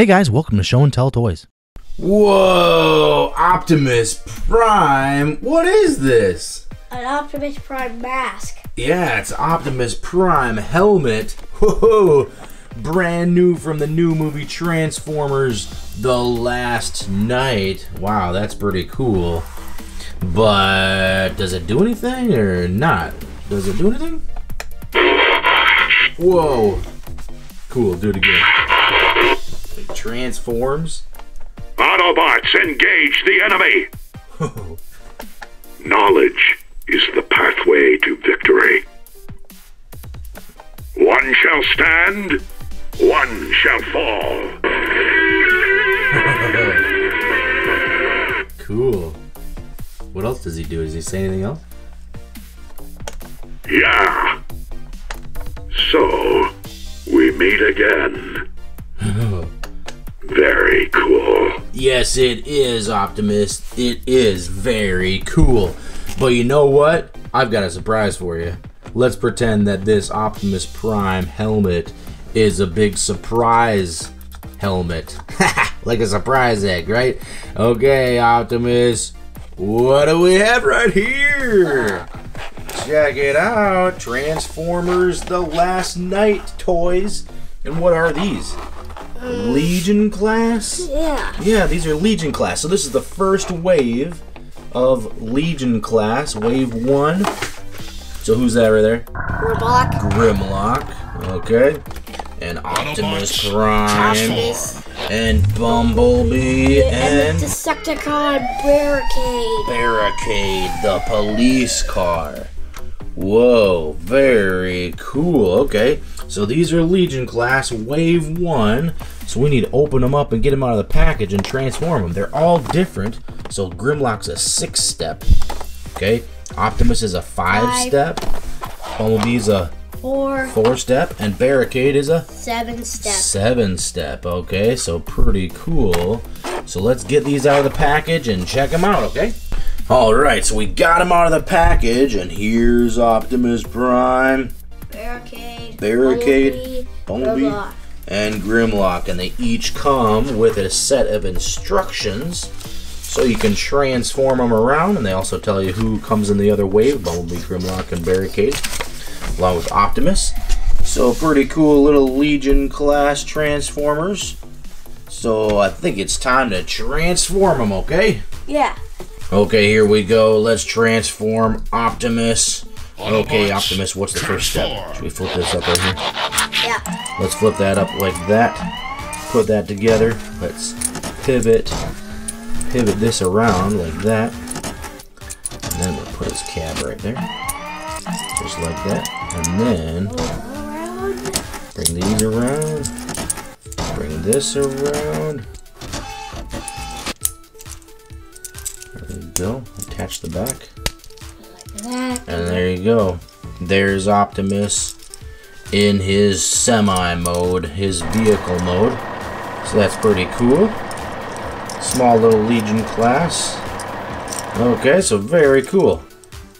Hey guys, welcome to Show and Tell Toys. Whoa, Optimus Prime, what is this? An Optimus Prime mask. Yeah, it's Optimus Prime helmet. Whoa, brand new from the new movie Transformers The Last Knight. Wow, that's pretty cool. But does it do anything or not? Does it do anything? Whoa, cool, do it again. It transforms. Autobots, engage the enemy! Oh. Knowledge is the pathway to victory. One shall stand, one shall fall. Cool. What else does he do? Does he say anything else? Yeah. So, we meet again. Very cool. Yes, it is, Optimus. It is very cool. But you know what? I've got a surprise for you. Let's pretend that this Optimus Prime helmet is a big surprise helmet. Like a surprise egg, right? Okay, Optimus. What do we have right here? Check it out. Transformers The Last Knight toys. And what are these? Legion class? Yeah. Yeah, these are Legion class. So this is the first wave of Legion class, wave 1. So who's that right there? Grimlock. Grimlock. Okay. And Optimus Prime. And Bumblebee. And the Decepticon Barricade. Barricade, the police car. Whoa, very cool. Okay, so these are Legion class wave 1, so we need to open them up and get them out of the package and transform them. They're all different. So Grimlock's a 6-step, okay, Optimus is a 5-step, Bumblebee's a 4-step, and Barricade is a 7-step. 7-step, okay, so pretty cool. So let's get these out of the package and check them out, okay? Alright, so we got him out of the package, and here's Optimus Prime, Barricade, Bumblebee, and Grimlock, and they each come with a set of instructions, so you can transform them around, and they also tell you who comes in the other wave, Bumblebee, Grimlock, and Barricade, along with Optimus. So pretty cool little Legion class Transformers. So I think it's time to transform them, okay? Yeah. Okay, here we go. Let's transform Optimus. Okay, Optimus, what's the first step? Should we flip this up right here? Yeah. Let's flip that up like that. Put that together. Let's pivot this around like that. And then we'll put his cab right there. Just like that. And then bring these around. Bring this around. Go. Attach the back, and there you go. There's Optimus in his semi mode, his vehicle mode. So that's pretty cool. Small little Legion class. Okay, so very cool.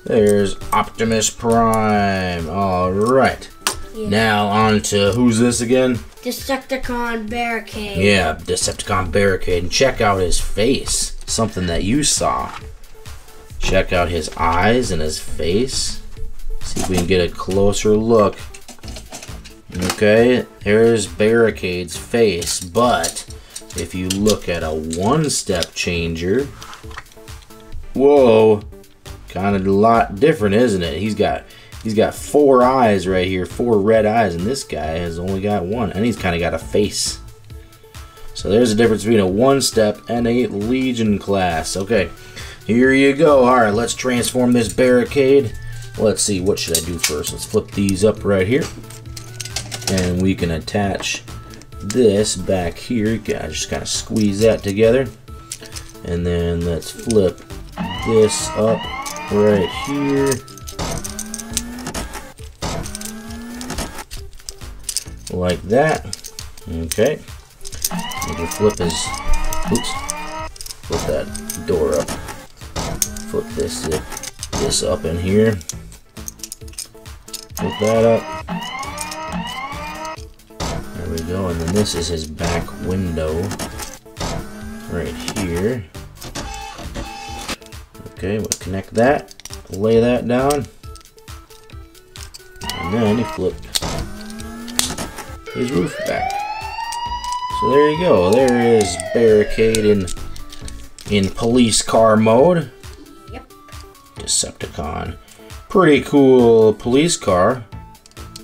There's Optimus Prime. All right. Yeah. Now on to who's this again? Decepticon Barricade. Yeah, Decepticon Barricade. And check out his face. Something that you saw. Check out his eyes and his face. See if we can get a closer look. Okay, here's Barricade's face, but if you look at a 1-step changer, whoa, kind of a lot different, isn't it? He's got 4 eyes right here, 4 red eyes, and this guy has only got 1, and he's kind of got a face. So there's a difference between a 1-step and a Legion class. Okay, here you go. All right, let's transform this Barricade. Let's see, what should I do first? Let's flip these up right here. And we can attach this back here. Gotta just kind of squeeze that together. And then let's flip this up right here. Like that. Okay. We can flip his, oops, flip that door up, flip this up in here, flip that up, there we go, and then this is his back window right here. Okay, we'll connect that, lay that down, and then he flipped his roof back. So there you go, there is Barricade in police car mode. Yep. Decepticon. Pretty cool police car.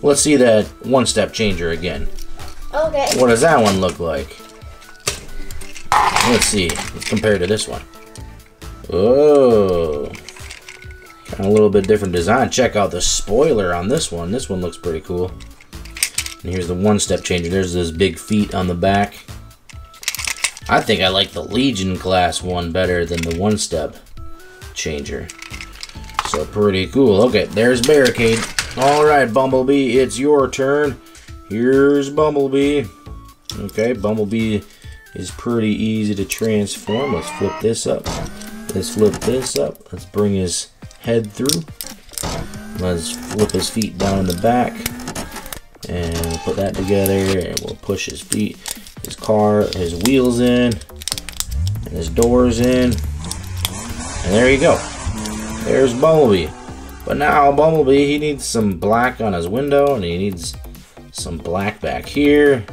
Let's see that one-step changer again. Okay. What does that one look like? Let's see, compared to this one. Oh, kind of a little bit different design. Check out the spoiler on this one. This one looks pretty cool. And here's the one-step changer. There's those big feet on the back. I think I like the Legion class one better than the one-step changer. So pretty cool. Okay, there's Barricade. Alright, Bumblebee, it's your turn. Here's Bumblebee. Okay, Bumblebee is pretty easy to transform. Let's flip this up. Let's flip this up. Let's bring his head through. Let's flip his feet down in the back. And we'll put that together, and we'll push his feet, his car, his wheels in, and his doors in. And there you go. There's Bumblebee. But now Bumblebee, he needs some black on his window, and he needs some black back here.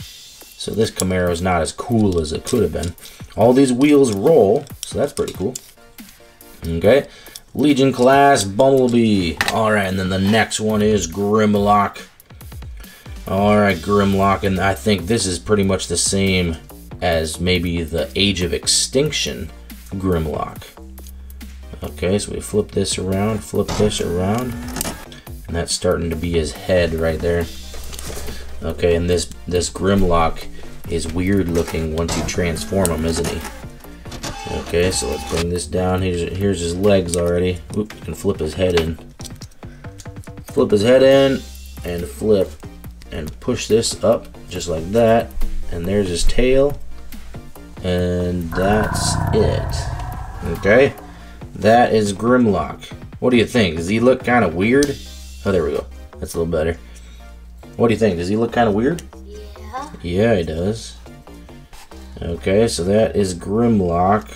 So this Camaro is not as cool as it could have been. All these wheels roll, so that's pretty cool. Okay, Legion class Bumblebee. All right, and then the next one is Grimlock. All right, Grimlock, and I think this is pretty much the same as maybe the Age of Extinction Grimlock. Okay, so we flip this around, and that's starting to be his head right there. Okay, and this Grimlock is weird looking once you transform him, isn't he? Okay, so let's bring this down. Here's his legs already. Oop, you can flip his head in. Flip his head in, and flip, and push this up, just like that. And there's his tail, and that's it. Okay, that is Grimlock. What do you think? Does he look kind of weird? Oh, there we go. That's a little better. What do you think? Does he look kind of weird? Yeah. Yeah, he does. Okay, so that is Grimlock.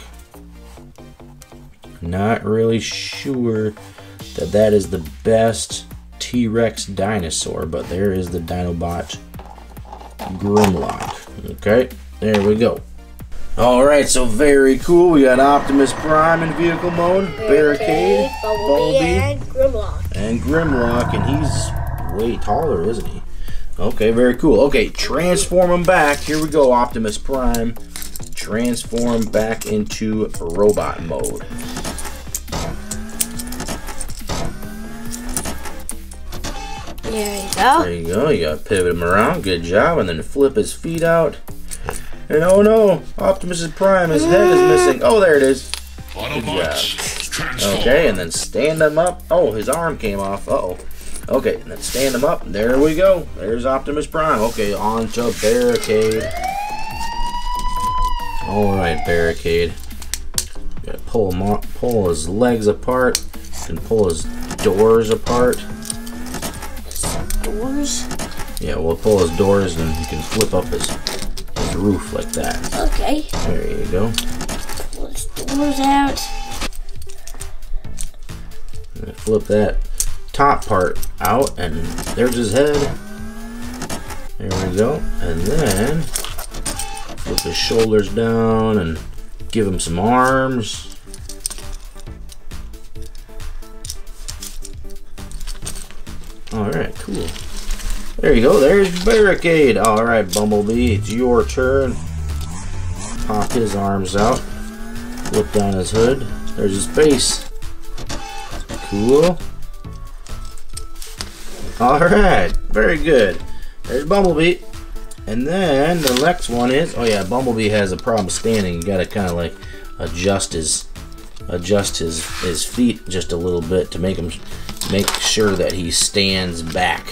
Not really sure that that is the best T-Rex dinosaur, but there is the Dinobot Grimlock. Okay, there we go. Alright, so very cool. We got Optimus Prime in vehicle mode, Barricade, Bumblebee, and Grimlock. And he's way taller, isn't he? Okay, very cool. Okay, transform him back. Here we go, Optimus Prime. Transform back into robot mode. There you go. There you go. You gotta pivot him around. Good job. And then flip his feet out. And oh no, Optimus Prime, his head is missing. Oh, there it is. Good job. Okay, and then stand him up. Oh, his arm came off. Uh-oh. Okay, let's stand him up. There we go. There's Optimus Prime. Okay, on to Barricade. Alright, Barricade. Gotta pull him up, pull his legs apart, and pull his doors apart. Doors? Yeah, we'll pull his doors, and you can flip up his roof like that. Okay. There you go. Pull his doors out. And flip that top part out, and there's his head. There we go. And then flip his shoulders down and give him some arms. Alright, cool. There you go. There's Barricade. Alright, Bumblebee, it's your turn. Pop his arms out. Flip down his hood. There's his face. Cool. Alright, very good. There's Bumblebee. And then the next one is, oh yeah, Bumblebee has a problem standing. You gotta kinda like adjust his feet just a little bit to make sure that he stands back.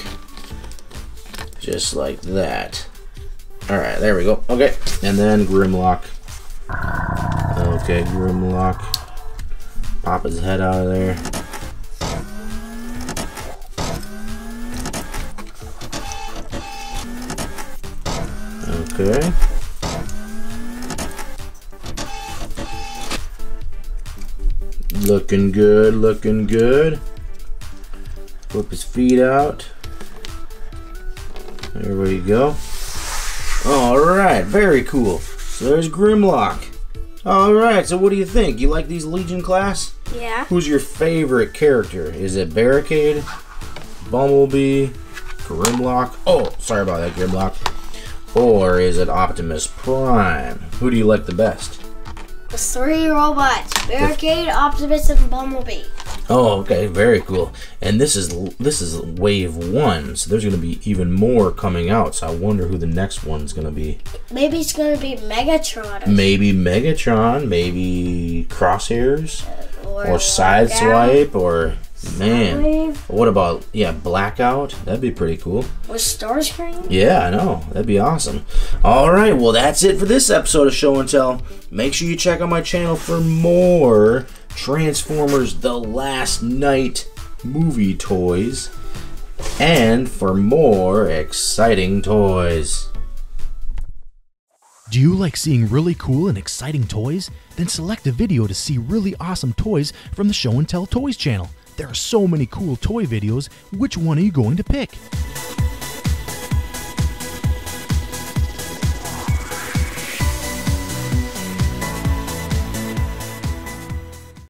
Just like that. Alright, there we go. Okay. And then Grimlock. Okay, Grimlock. Pop his head out of there. Okay. Looking good, looking good. Whip his feet out. There we go. Alright, very cool. So there's Grimlock. Alright, so what do you think? You like these Legion class? Yeah. Who's your favorite character? Is it Barricade, Bumblebee, Grimlock? Oh, sorry about that, Grimlock. Or is it Optimus Prime? Who do you like the best? The three robots, Barricade, Optimus, and Bumblebee. Oh, okay, very cool. And this is wave one, so there's going to be even more coming out. So I wonder who the next one's going to be. Maybe it's going to be Megatron. Maybe Megatron. Maybe Crosshairs or Sideswipe or man. What about Blackout? That'd be pretty cool. Or Starscream? Yeah, I know. That'd be awesome. All right, well that's it for this episode of Show and Tell. Make sure you check out my channel for more Transformers The Last Knight movie toys and for more exciting toys. Do you like seeing really cool and exciting toys? Then select a video to see really awesome toys from the Show and Tell Toys channel. There are so many cool toy videos. Which one are you going to pick?